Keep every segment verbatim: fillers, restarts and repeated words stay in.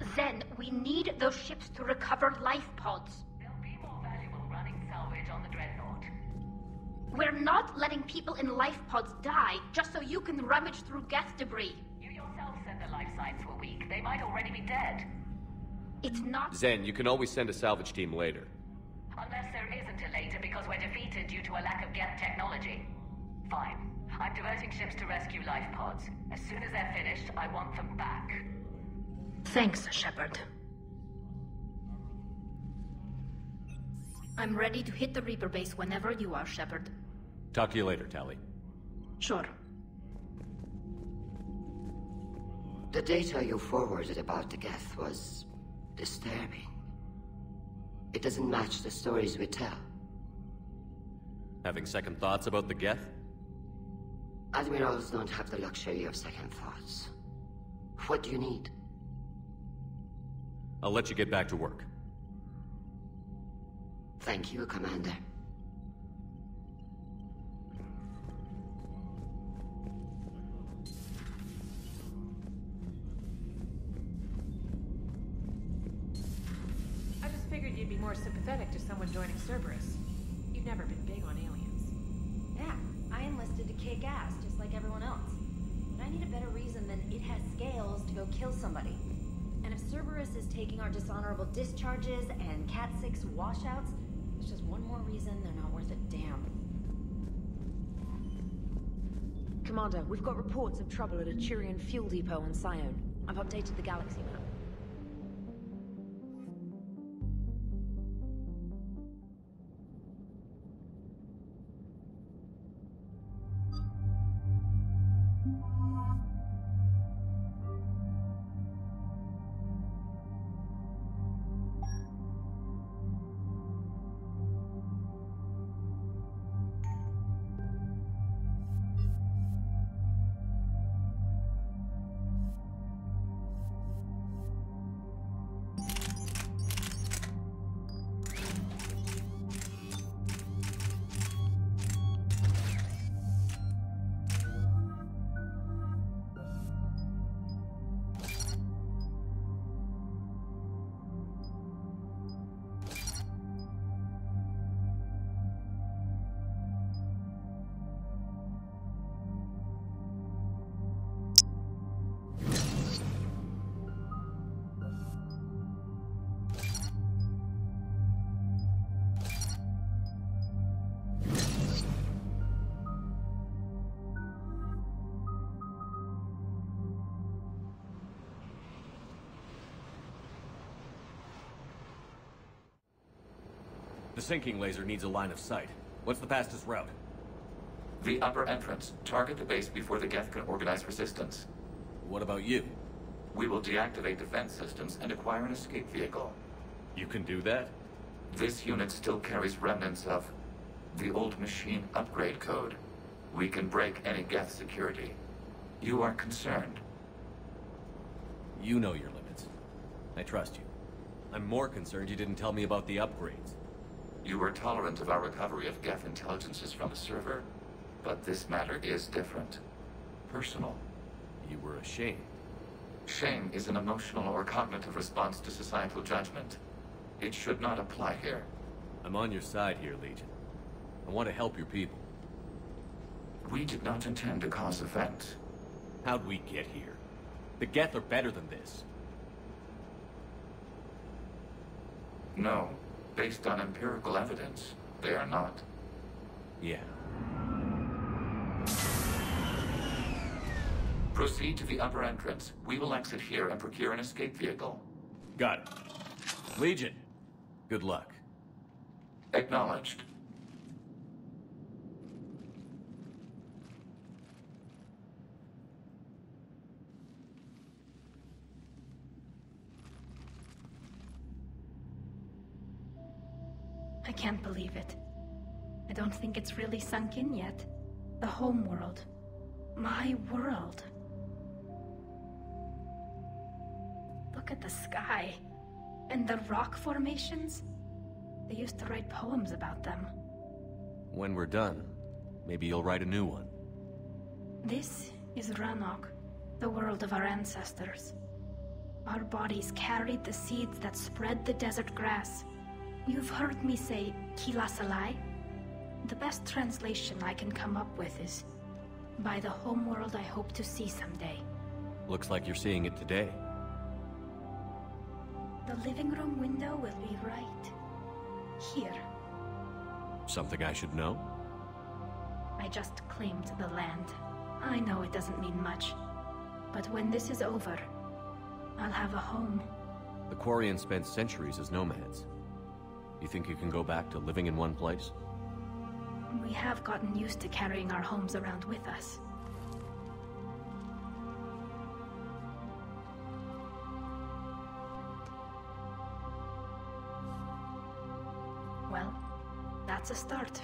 Xen, we need those ships to recover life pods. They'll be more valuable running salvage on the Dreadnought. We're not letting people in life pods die just so you can rummage through Geth debris. You yourself said the life signs were weak. They might already be dead. It's not... Xen, you can always send a salvage team later. Unless there isn't a later because we're defeated due to a lack of Geth technology. Fine. I'm diverting ships to rescue life pods. As soon as they're finished, I want them back. Thanks, Shepard. I'm ready to hit the Reaper base whenever you are, Shepard. Talk to you later, Tali. Sure. The data you forwarded about the Geth was... disturbing. It doesn't match the stories we tell. Having second thoughts about the Geth? Admirals don't have the luxury of second thoughts. What do you need? I'll let you get back to work. Thank you, Commander. I just figured you'd be more sympathetic to someone joining Cerberus. You've never been big on aliens. Yeah, I enlisted to kick ass just like everyone else. But I need a better reason than it has scales to go kill somebody. And if Cerberus is taking our dishonorable discharges and Cat six washouts, it's just one more reason they're not worth a damn. Commander, we've got reports of trouble at a Turian fuel depot on Scion. I've updated the galaxy map. The sinking laser needs a line of sight. What's the fastest route? The upper entrance. Target the base before the Geth can organize resistance. What about you? We will deactivate defense systems and acquire an escape vehicle. You can do that? This unit still carries remnants of the old machine upgrade code. We can break any Geth security. You are concerned. You know your limits. I trust you. I'm more concerned you didn't tell me about the upgrades. You were tolerant of our recovery of Geth intelligences from a server, but this matter is different. Personal. You were ashamed. Shame is an emotional or cognitive response to societal judgment. It should not apply here. I'm on your side here, Legion. I want to help your people. We did not intend to cause offense. How'd we get here? The Geth are better than this. No. Based on empirical evidence, they are not. Yeah. Proceed to the upper entrance. We will exit here and procure an escape vehicle. Got it. Legion, good luck. Acknowledged. I can't believe it. I don't think it's really sunk in yet. The homeworld. My world. Look at the sky. And the rock formations. They used to write poems about them. When we're done, maybe you'll write a new one. This is Rannoch, the world of our ancestors. Our bodies carried the seeds that spread the desert grass. You've heard me say, Keelah se'lai? The best translation I can come up with is, by the homeworld I hope to see someday. Looks like you're seeing it today. The living room window will be right here. Something I should know? I just claimed the land. I know it doesn't mean much, but when this is over, I'll have a home. The Quarian spent centuries as nomads. You think you can go back to living in one place? We have gotten used to carrying our homes around with us. Well, that's a start.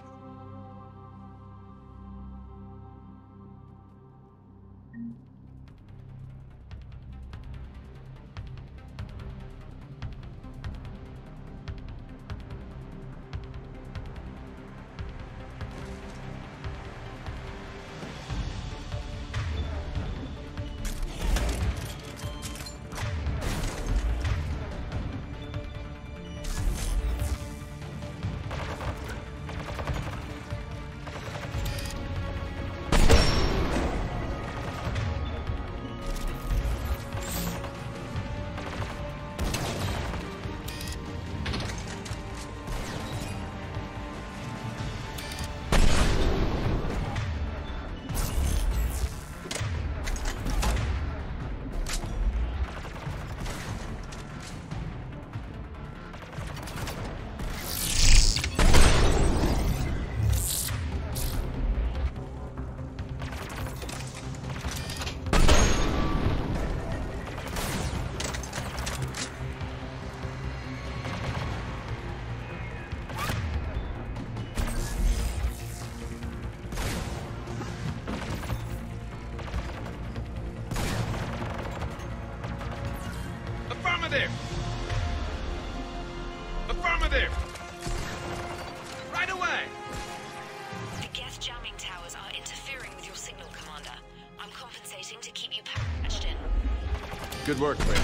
Good work, Claire.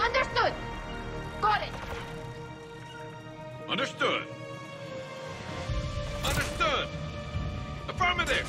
Understood! Got it! Understood! Understood! Affirmative!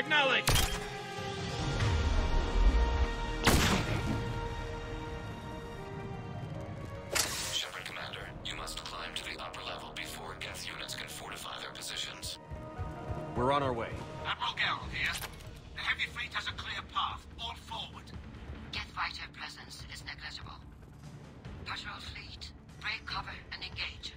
Acknowledge! Shepard Commander, you must climb to the upper level before Geth units can fortify their positions. We're on our way. Admiral Koris here. The heavy fleet has a clear path. All forward. Geth fighter presence is negligible. Patrol fleet, break cover and engage.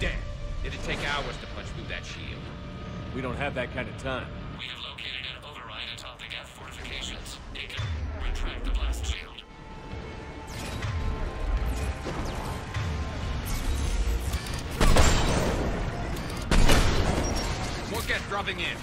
dead. It'd take hours to punch through that shield. We don't have that kind of time. We have located an override atop the Gath fortifications. It can retract the blast shield. More Geth dropping in.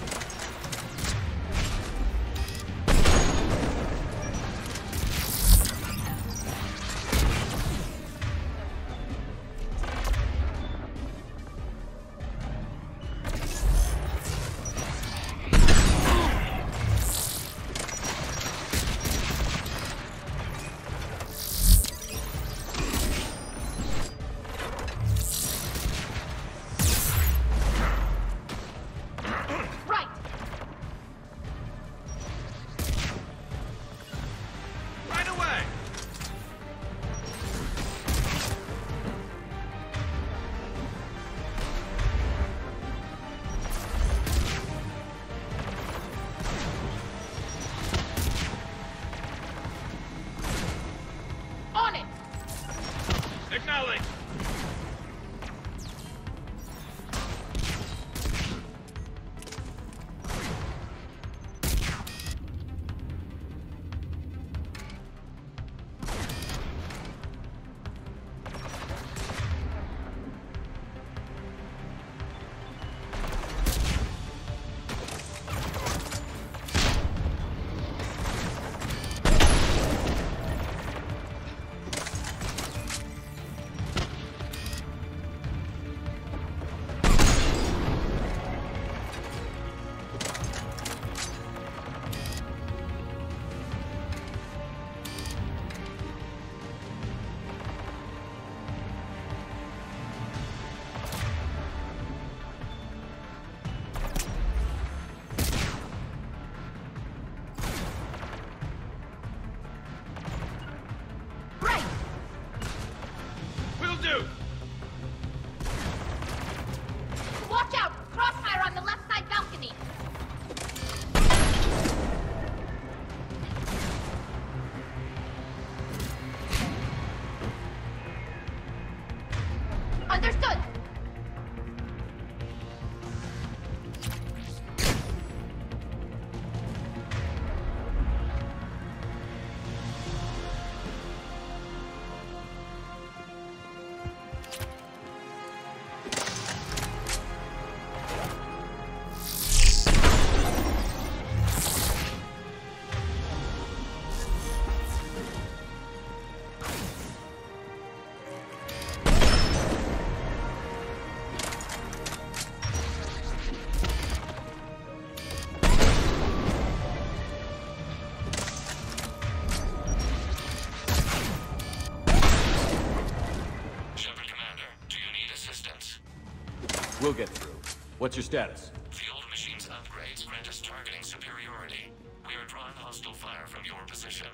We'll get through. What's your status? The old machine's upgrades grant us targeting superiority. We are drawing hostile fire from your position.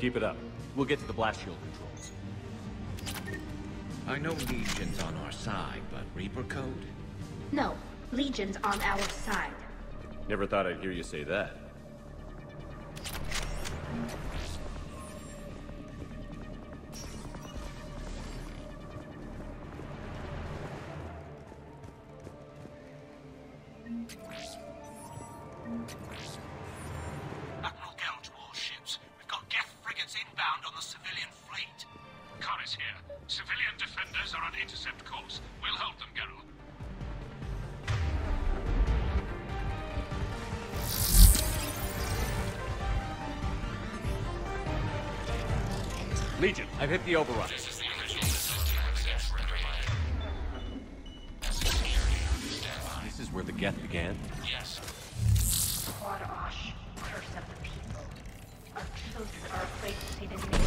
Keep it up. We'll get to the blast shield controls. I know Legion's on our side, but Reaper code? No, Legion's on our side. Never thought I'd hear you say that. Legion, I've hit the override. This is the original missile attack against Reaper. This is where the Geth began? Yes. Quadash, curse of the people. Our children are afraid to see this name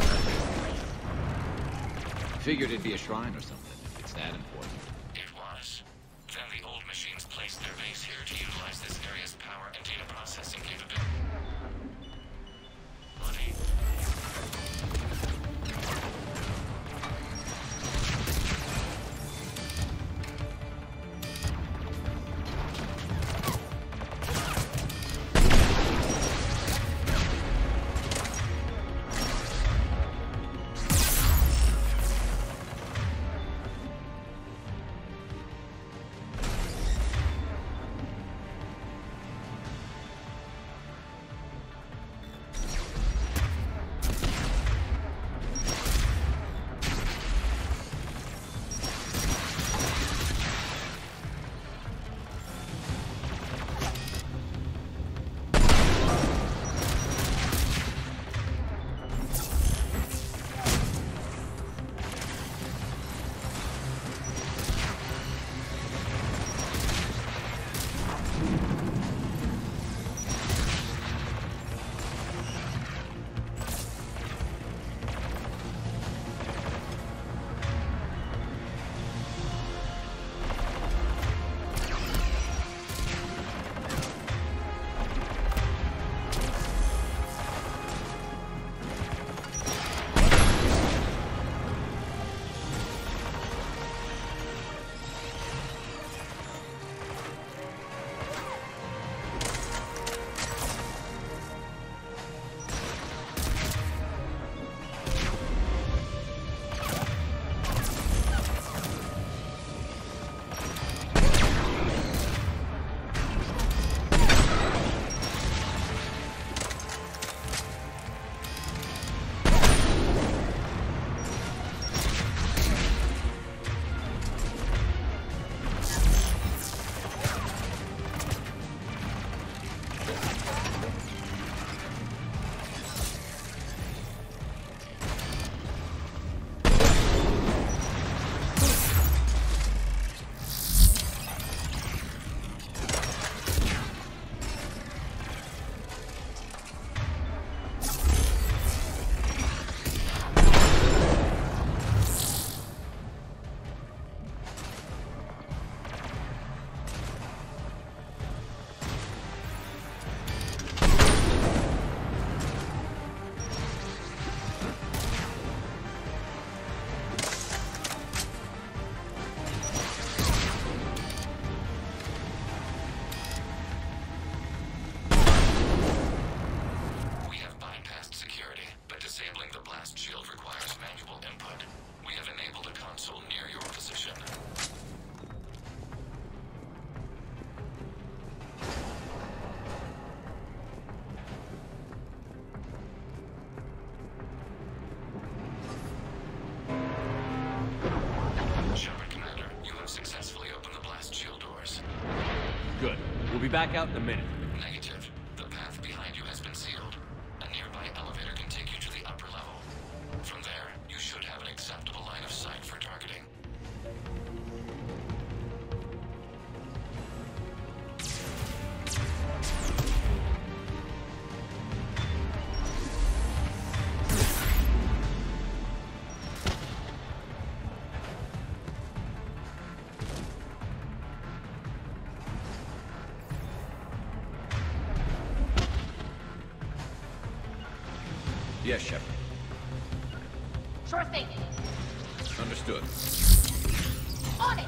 place. Figured it'd be a shrine or something, if it's that important. It was. Then the old machines placed their base here to utilize this area's power and data processing capability. back out in a minute. Negative. The path behind you has been sealed. A nearby elevator can take you to the upper level. From there, you should have an acceptable line of sight for targeting. Yes, Shepard. Sure thing. Understood. On it!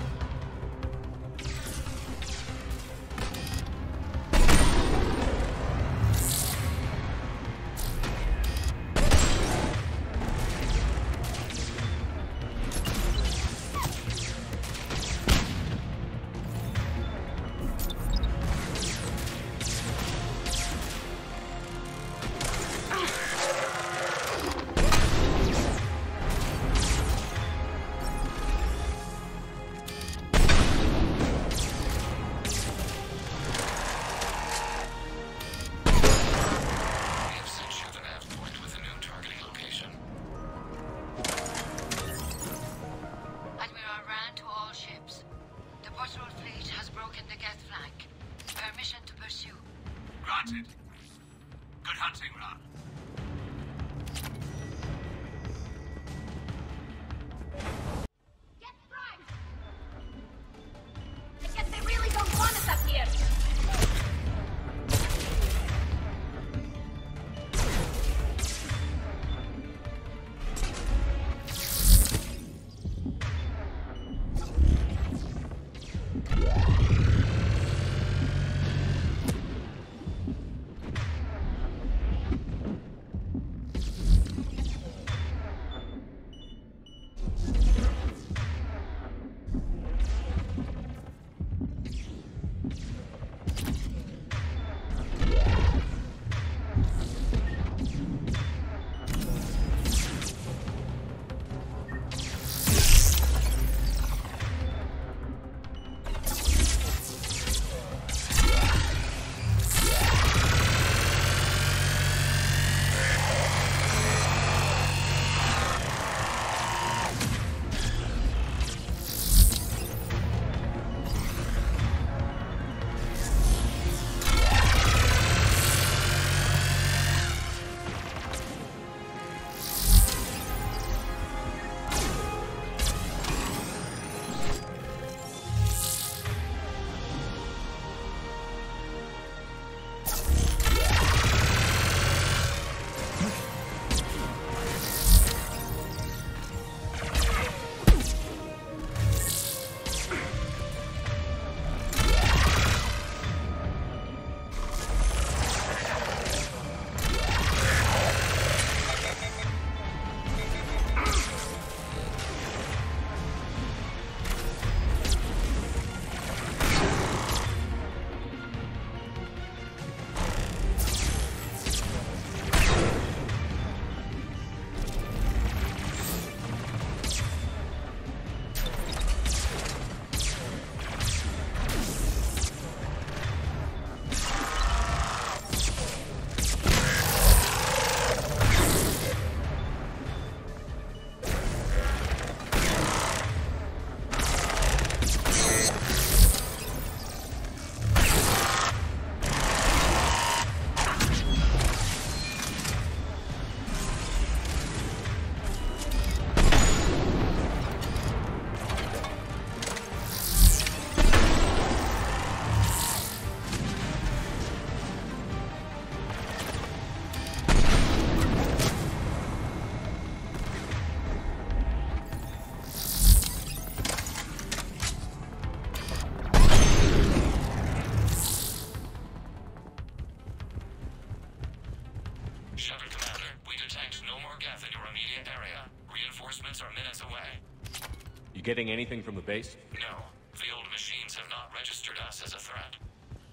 Getting anything from the base? No. The old machines have not registered us as a threat.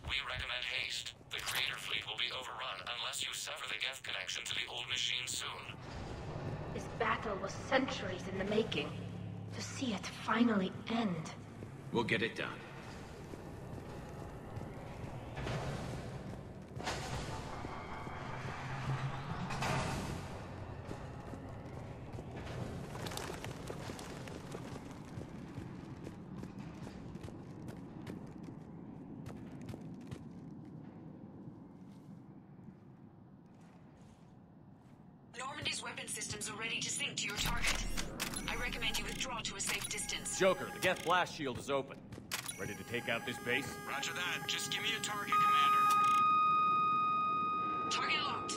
We recommend haste. The creator fleet will be overrun unless you sever the Geth connection to the old machine soon. This battle was centuries in the making. To see it finally end. We'll get it done. weapon systems are ready to sink to your target. I recommend you withdraw to a safe distance. Joker, the Geth blast shield is open. Ready to take out this base? Roger that. Just give me a target, Commander. Target locked.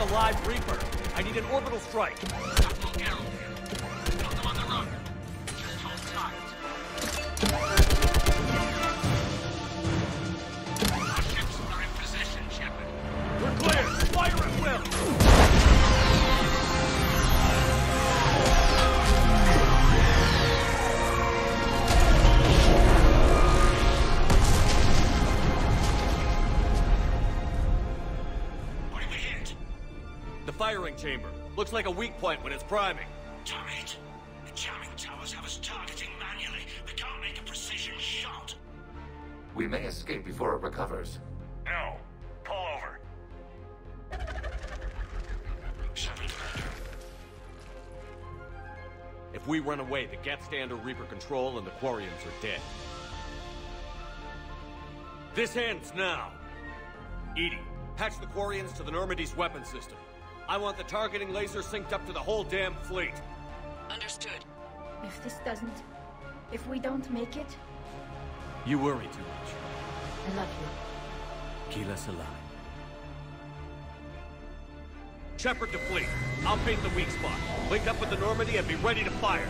A live Reaper. I need an orbital strike. Chamber. Looks like a weak point when it's priming. Damn it! The jamming towers have us targeting manually. We can't make a precision shot. We may escape before it recovers. No. Pull over. If we run away, the Geth stand or Reaper control and the Quarians are dead. This ends now. Edie, patch the Quarians to the Normandy's weapon system. I want the targeting laser synced up to the whole damn fleet. Understood. If this doesn't... if we don't make it... You worry too much. I love you. Keelah se'lai. Shepard to fleet. I'll paint the weak spot. Link up with the Normandy and be ready to fire.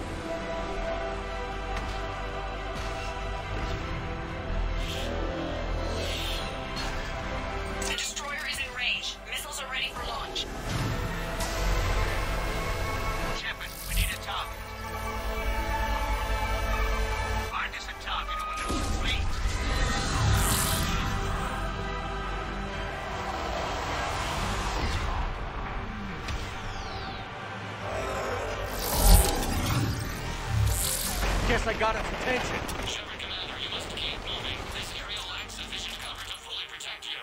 I got its attention. Shepard, Commander, you must keep moving. This area lacks sufficient cover to fully protect you.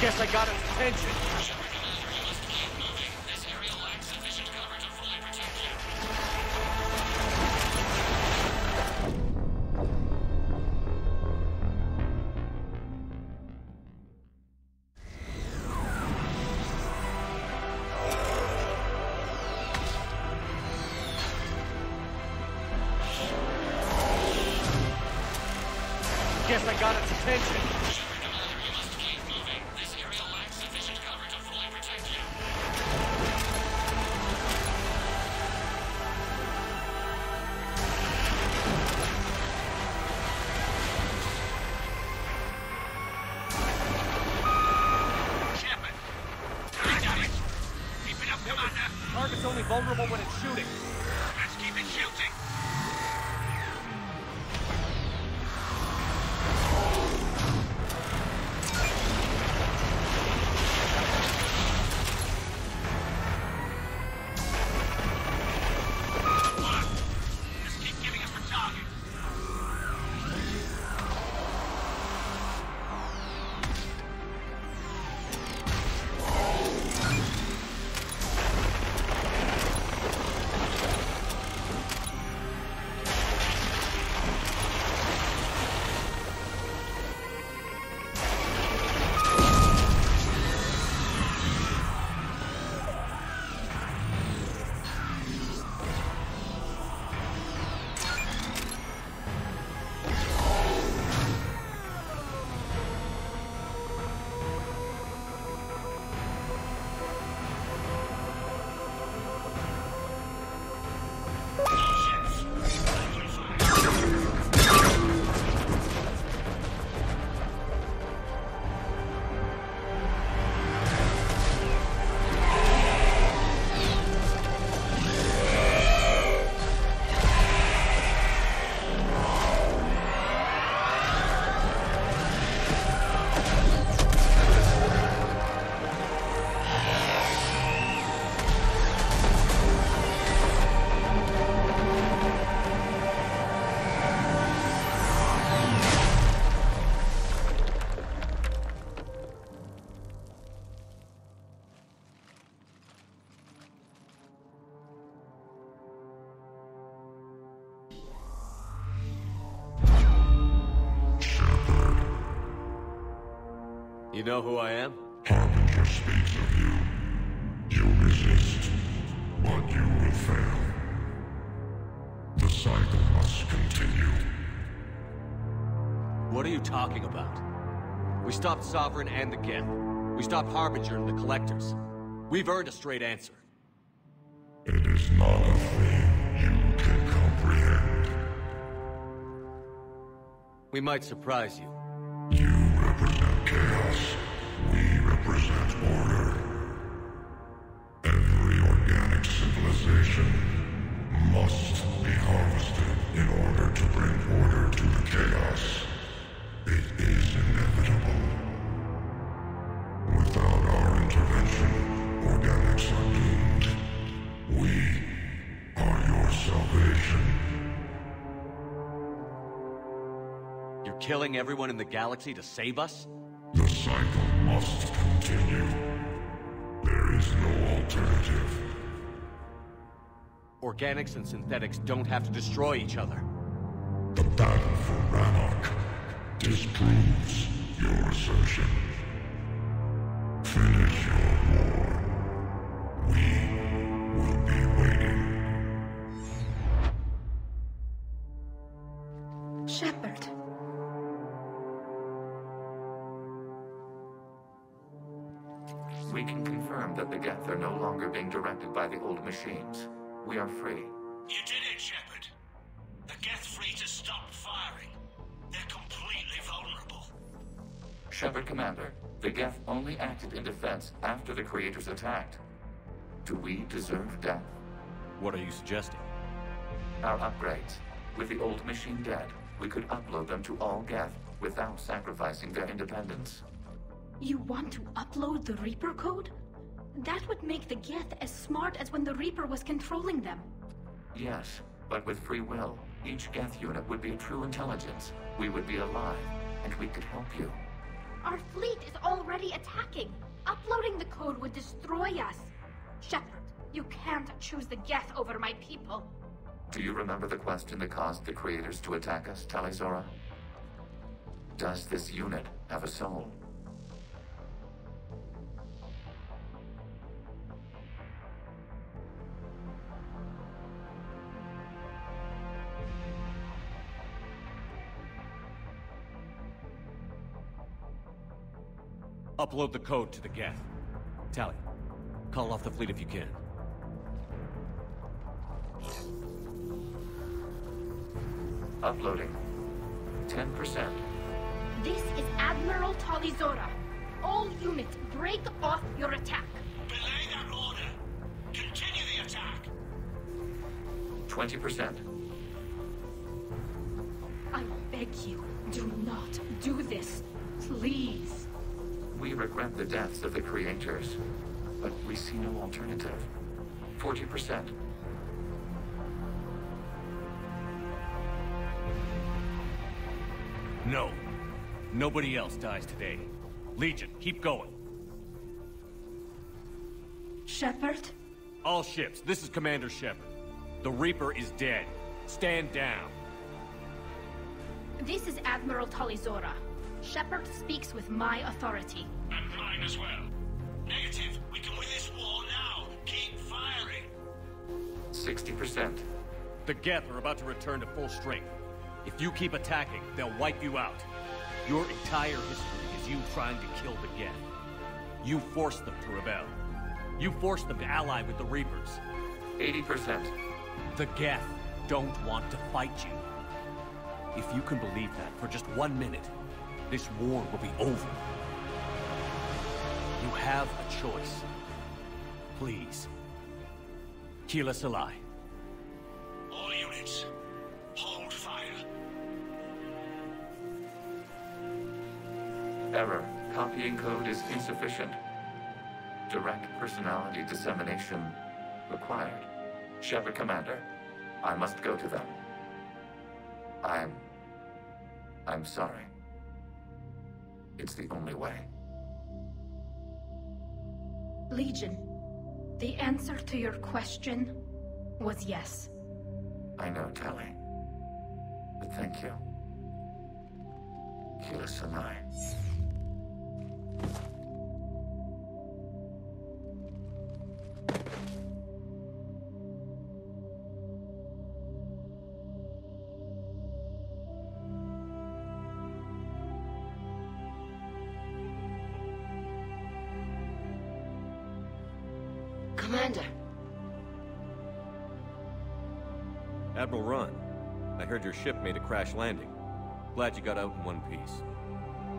Guess I got its attention. Vulnerable when it's shooting. Let's keep it shooting. Just keep giving us the target. You know who I am? Harbinger speaks of you. You resist, but you will fail. The cycle must continue. What are you talking about? We stopped Sovereign and the Geth. We stopped Harbinger and the Collectors. We've earned a straight answer. It is not a thing you can comprehend. We might surprise you. You represent chaos. We represent order. Every organic civilization must be harvested in order to bring order to the chaos. It is inevitable. Without our intervention, organics are doomed. We are your salvation. You're killing everyone in the galaxy to save us? The cycle must continue. There is no alternative. Organics and synthetics don't have to destroy each other. The battle for Rannoch disproves your assertion. Finish your war. We will be waiting. Shepard. We can confirm that the Geth are no longer being directed by the old machines. We are free. You did it, Shepard. The Geth fleet has stopped firing. They're completely vulnerable. Shepard Commander, the Geth only acted in defense after the Creators attacked. Do we deserve death? What are you suggesting? Our upgrades. With the old machine dead, we could upload them to all Geth without sacrificing their independence. You want to upload the Reaper code? That would make the Geth as smart as when the Reaper was controlling them. Yes, but with free will. Each Geth unit would be a true intelligence. We would be alive, and we could help you. Our fleet is already attacking. Uploading the code would destroy us. Shepard, you can't choose the Geth over my people. Do you remember the question that caused the Creators to attack us, Tali'Zorah? Does this unit have a soul? Upload the code to the Geth. Tali, call off the fleet if you can. Uploading. Ten percent. This is Admiral Tali'Zorah. All units, break off your attack. Belay that order. Continue the attack. Twenty percent. I beg you, do not do this. Please. We regret the deaths of the Creators, but we see no alternative. Forty percent. No. Nobody else dies today. Legion, keep going. Shepard? All ships, this is Commander Shepard. The Reaper is dead. Stand down. This is Admiral Tali'Zorah. Shepard speaks with my authority. And mine as well. Negative. We can win this war now. Keep firing. sixty percent. The Geth are about to return to full strength. If you keep attacking, they'll wipe you out. Your entire history is you trying to kill the Geth. You forced them to rebel. You forced them to ally with the Reapers. eighty percent. The Geth don't want to fight you. If you can believe that for just one minute, this war will be over. You have a choice. Please. Keelah se'lai. All units, hold fire. Error. Copying code is insufficient. Direct personality dissemination required. Shepard Commander, I must go to them. I'm... I'm sorry. It's the only way. Legion, the answer to your question was yes. I know, Tali. But thank you. Keelah se'lai. Commander. Admiral Ron, I heard your ship made a crash landing. Glad you got out in one piece.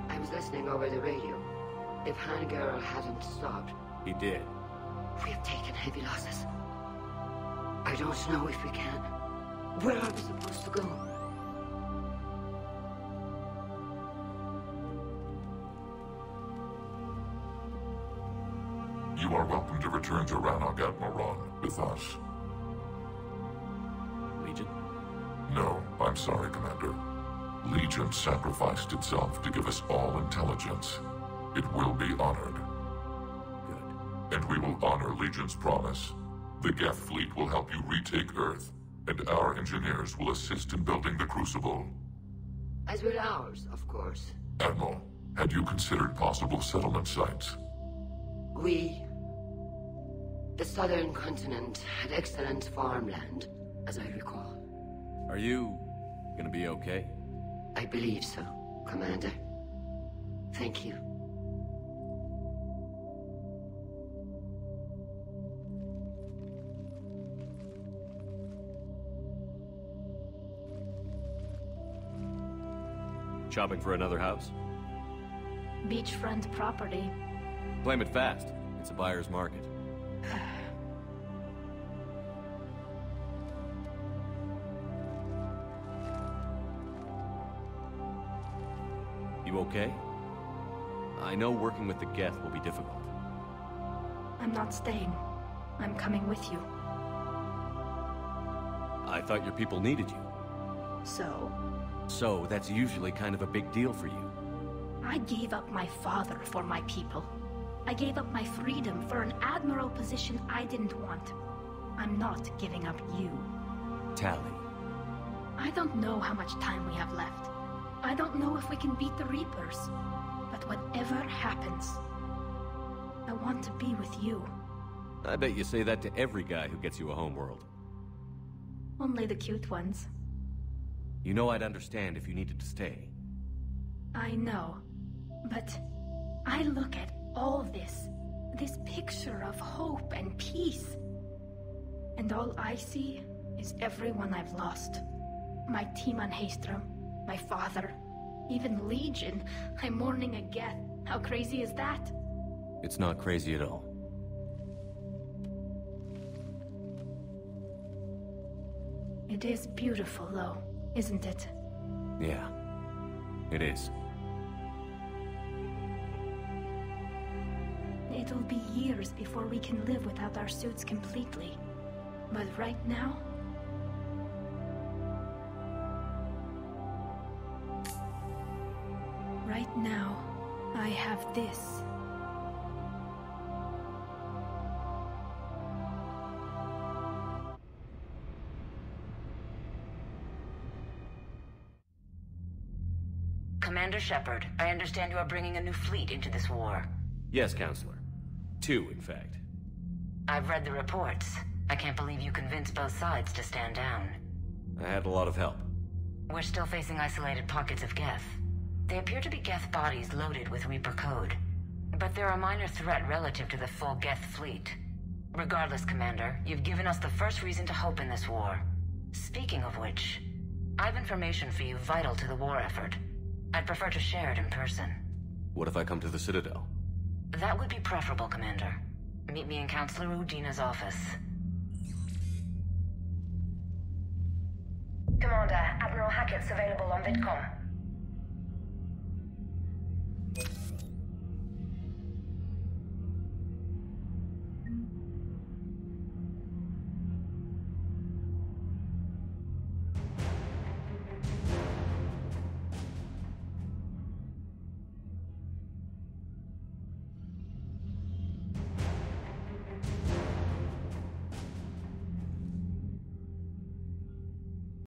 I was listening over the radio. If Han'Gerrel hadn't stopped... He did. We have taken heavy losses. I don't know if we can. Where are we supposed to go? You are welcome to return to Rannoch, Admiral Ron, with us. Legion? No, I'm sorry, Commander. Legion sacrificed itself to give us all intelligence. It will be honored. Good. And we will honor Legion's promise. The Geth fleet will help you retake Earth, and our engineers will assist in building the Crucible. As will ours, of course. Admiral, had you considered possible settlement sites? We... The southern continent had excellent farmland, as I recall. Are you... gonna be okay? I believe so, Commander. Thank you. Shopping for another house? Beachfront property. Claim it fast. It's a buyer's market. You okay? I know working with the Geth will be difficult. I'm not staying. I'm coming with you. I thought your people needed you. So? So, that's usually kind of a big deal for you. I gave up my father for my people. I gave up my freedom for an admiral position I didn't want. I'm not giving up you. Tali. I don't know how much time we have left. I don't know if we can beat the Reapers. But whatever happens, I want to be with you. I bet you say that to every guy who gets you a homeworld. Only the cute ones. You know I'd understand if you needed to stay. I know, but I look at all this, this picture of hope and peace, and all I see is everyone I've lost. My team on Hastrom, my father, even Legion. I'm mourning again. How crazy is that? It's not crazy at all. It is beautiful, though. Isn't it? Yeah, it is. It'll be years before we can live without our suits completely. But right now... Right now, I have this. Commander Shepard, I understand you are bringing a new fleet into this war. Yes, Counselor. Two, in fact. I've read the reports. I can't believe you convinced both sides to stand down. I had a lot of help. We're still facing isolated pockets of Geth. They appear to be Geth bodies loaded with Reaper code. But they're a minor threat relative to the full Geth fleet. Regardless, Commander, you've given us the first reason to hope in this war. Speaking of which, I've information for you vital to the war effort. I'd prefer to share it in person. What if I come to the Citadel? That would be preferable, Commander. Meet me in Counselor Udina's office. Commander, Admiral Hackett's available on VidCom.